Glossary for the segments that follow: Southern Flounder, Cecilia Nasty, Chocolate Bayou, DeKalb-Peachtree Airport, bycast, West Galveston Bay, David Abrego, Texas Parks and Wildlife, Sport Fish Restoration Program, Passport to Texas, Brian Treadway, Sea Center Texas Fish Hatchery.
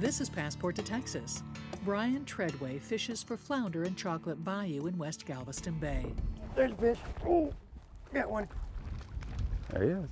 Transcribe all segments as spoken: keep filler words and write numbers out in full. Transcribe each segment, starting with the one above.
This is Passport to Texas. Brian Treadway fishes for flounder and Chocolate Bayou in West Galveston Bay. There's a fish. Oh, got one. There he is.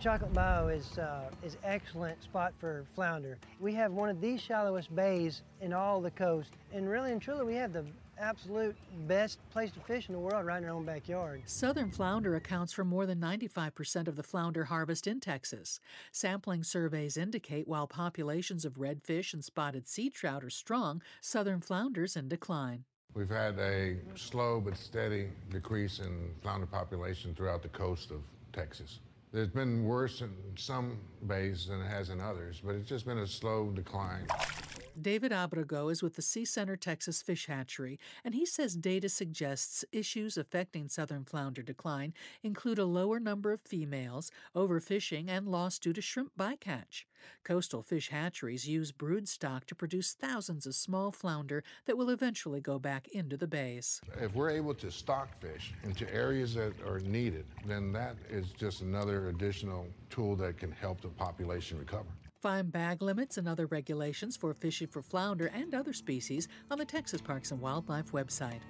Chocolate Bayou is uh, is excellent spot for flounder. We have one of the shallowest bays in all the coast, and really and truly we have the absolute best place to fish in the world right in our own backyard. Southern flounder accounts for more than ninety-five percent of the flounder harvest in Texas. Sampling surveys indicate while populations of redfish and spotted sea trout are strong, southern flounder's in decline. We've had a slow but steady decrease in flounder population throughout the coast of Texas. There's been worse in some bays than it has in others, but it's just been a slow decline. David Abrego is with the Sea Center Texas Fish Hatchery, and he says data suggests issues affecting southern flounder decline include a lower number of females, overfishing, and loss due to shrimp bycatch. Coastal fish hatcheries use brood stock to produce thousands of small flounder that will eventually go back into the bays. If we're able to stock fish into areas that are needed, then that is just another additional tool that can help the population recover. Fine bag limits and other regulations for fishing for flounder and other species on the Texas Parks and Wildlife website.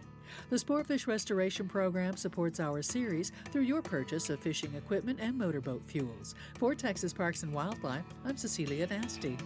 The Sport Fish Restoration Program supports our series through your purchase of fishing equipment and motorboat fuels. For Texas Parks and Wildlife, I'm Cecilia Nasty.